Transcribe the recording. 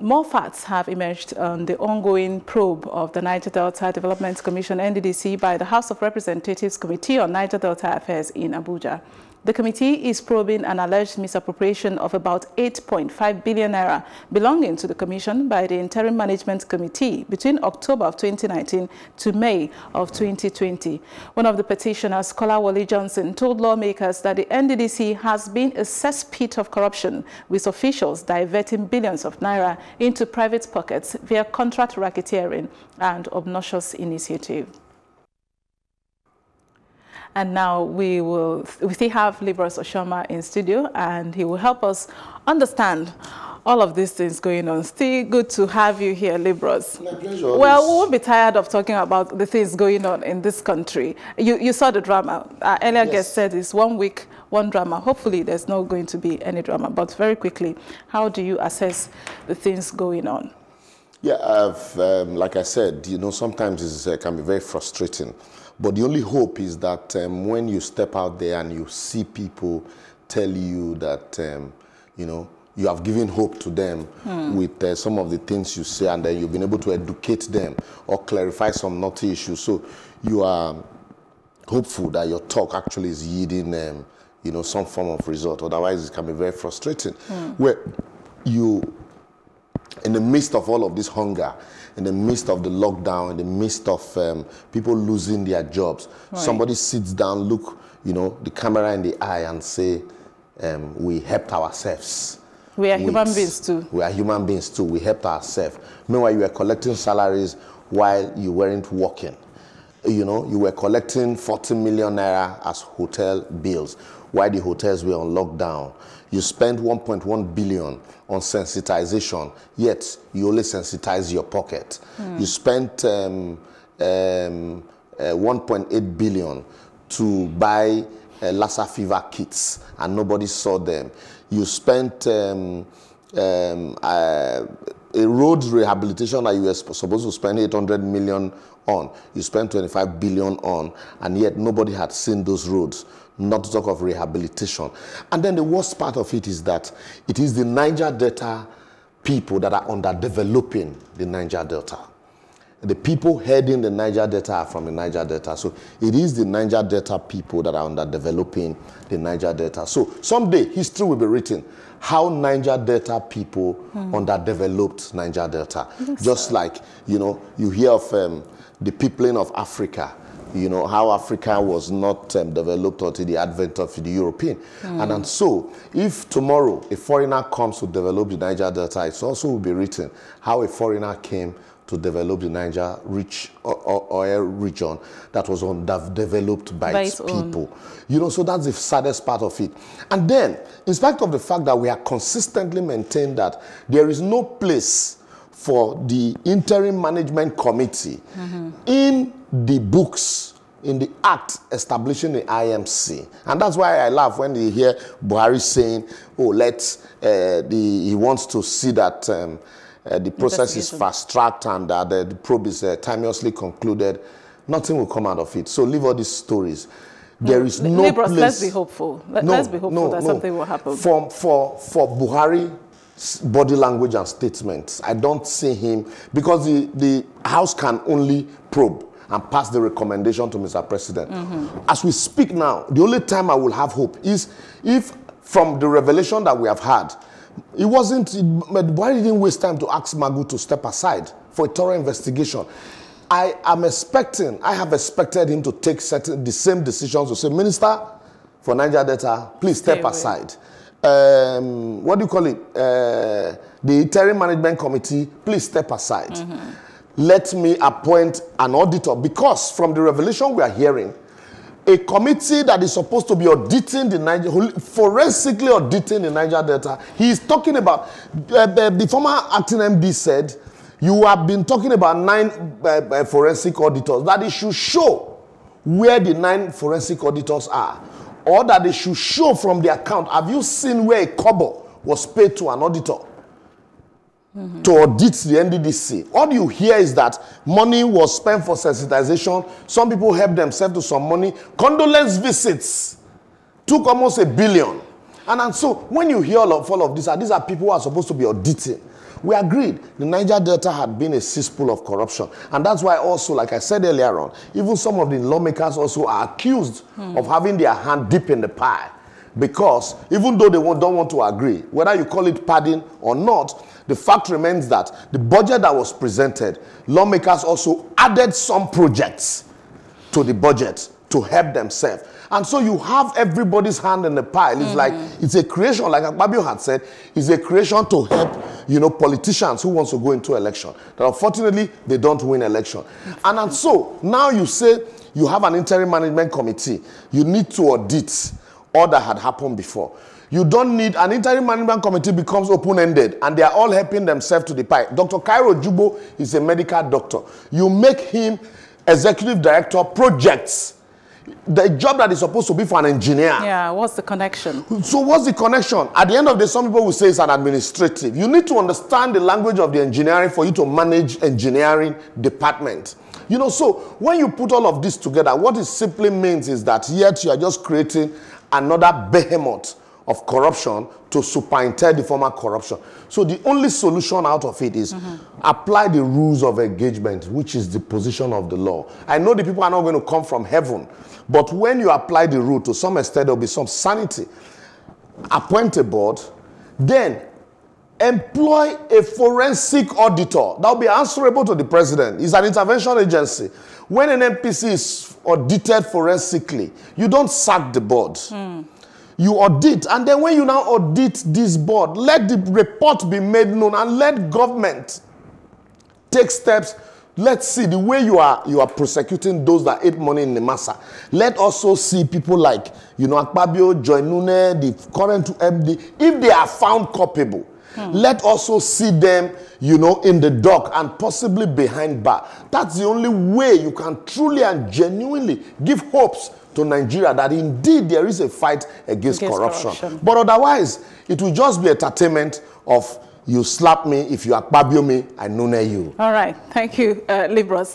More facts have emerged on the ongoing probe of the Niger Delta Development Commission (NDDC) by the House of Representatives Committee on Niger Delta Affairs in Abuja. The committee is probing an alleged misappropriation of about 8.5 billion naira belonging to the commission by the Interim Management Committee between October of 2019 to May of 2020. One of the petitioners, Scholar Wally Johnson, told lawmakers that the NDDC has been a cesspit of corruption, with officials diverting billions of naira into private pockets via contract racketeering and obnoxious initiative. And now we still have Liborous Oshoma in studio, and he will help us understand all of these things going on. Still good to have you here, Liborous. My pleasure. Well, we won't be tired of talking about the things going on in this country. You saw the drama. Our earlier guest said it's 1 week, one drama. Hopefully there's not going to be any drama. But very quickly, how do you assess the things going on? Yeah, I've, like I said, you know, sometimes it can be very frustrating. But the only hope is that when you step out there and you see people tell you that, you know, you have given hope to them with some of the things you say, and then you've been able to educate them or clarify some knotty issues. So you are hopeful that your talk actually is yielding, you know, some form of result. Otherwise, it can be very frustrating. Where you... in the midst of all of this hunger, in the midst of the lockdown, in the midst of people losing their jobs, somebody sits down, look, you know, the camera in the eye and say, we helped ourselves. We are human beings too. We are human beings too. We helped ourselves. Meanwhile, you were collecting salaries while you weren't working. You know, you were collecting 40 million naira as hotel bills while the hotels were on lockdown. You spend 1.1 billion on sensitization, yet you only sensitize your pocket. You spent 1.8 billion to buy Lassa fever kits, and nobody saw them. You spent a road rehabilitation that you were supposed to spend 800 million on. You spent 25 billion on, and yet nobody had seen those roads, not to talk of rehabilitation. And then the worst part of it is that it is the Niger Delta people that are underdeveloping the Niger Delta. The people heading the Niger Delta are from the Niger Delta. So it is the Niger Delta people that are underdeveloping the Niger Delta. So someday history will be written how Niger Delta people underdeveloped Niger Delta. Just like, you know, you hear of the peopling of Africa. You know, how Africa was not developed until the advent of the European. And so, if tomorrow a foreigner comes to develop the Niger Delta, it also will be written how a foreigner came to develop the Niger rich oil region that was underdeveloped by its people. You know, so that's the saddest part of it. And then, in spite of the fact that we are consistently maintained that there is no place for the Interim Management Committee in the books, in the act establishing the IMC. And that's why I laugh when you hear Buhari saying, oh, let's, he wants to see that the process is fast-tracked and that the probe is timeously concluded. Nothing will come out of it. So leave all these stories. There is no place. Let's be hopeful. Let's be hopeful that something will happen. For Buhari, body language and statements, I don't see him, because the House can only probe and pass the recommendation to Mr. President. As we speak now, the only time I will have hope is if, from the revelation that we have had, it wasn't, Buhari didn't waste time to ask Magu to step aside for a thorough investigation. I am expecting, I have expected him to take the same decisions to say, Minister for Niger Delta, please step aside. What do you call it? The Interim Management Committee, please step aside. Let me appoint an auditor, because from the revelation we are hearing, a committee that is supposed to be auditing the Niger, forensically auditing the Niger Delta, he is talking about, the former acting MD said, you have been talking about 9 forensic auditors, that it should show where the 9 forensic auditors are, or that they should show from the account. Have you seen where a kobo was paid to an auditor to audit the NDDC? All you hear is that money was spent for sensitization. Some people helped themselves to some money. Condolence visits took almost 1 billion. And so when you hear all of this, these are people who are supposed to be auditing. We agreed the Niger Delta had been a cesspool of corruption. And that's why also, like I said earlier on, even some of the lawmakers also are accused of having their hand deep in the pie. Because even though they don't want to agree, whether you call it padding or not, the fact remains that the budget that was presented, lawmakers also added some projects to the budget to help themselves. And so you have everybody's hand in the pile. It's like, it's a creation, like Akpabio had said, it's a creation to help, you know, politicians who want to go into election. That unfortunately, they don't win election. And so now you say you have an interim management committee. You need to audit all that had happened before. You don't need, an interim management committee becomes open-ended and they are all helping themselves to the pie. Dr. Cairo Jubo is a medical doctor. You make him executive director projects. The job that is supposed to be for an engineer. Yeah, what's the connection? So what's the connection? At the end of the day, some people will say it's an administrative. You need to understand the language of the engineering for you to manage engineering department. You know, so when you put all of this together, what it simply means is that yet you are just creating another behemoth of corruption to superintend the former corruption. So the only solution out of it is apply the rules of engagement, which is the position of the law. I know the people are not going to come from heaven, but when you apply the rule, to some extent there will be some sanity. Appoint a board, then employ a forensic auditor that will be answerable to the president. It's an intervention agency. When an NPC is audited forensically, you don't sack the board. You audit, and then when you now audit this board, let the report be made known and let government take steps. Let's see the way you are prosecuting those that ate money in the massa. Let also see people like, you know, Akpabio, Joynune, the current MD, if they are found culpable. Let also see them, you know, in the dock and possibly behind bar. That's the only way you can truly and genuinely give hopes to Nigeria that indeed there is a fight against corruption. But otherwise, it will just be entertainment of you slap me, if you Akpabio me, I nune you. All right. Thank you, Liborous.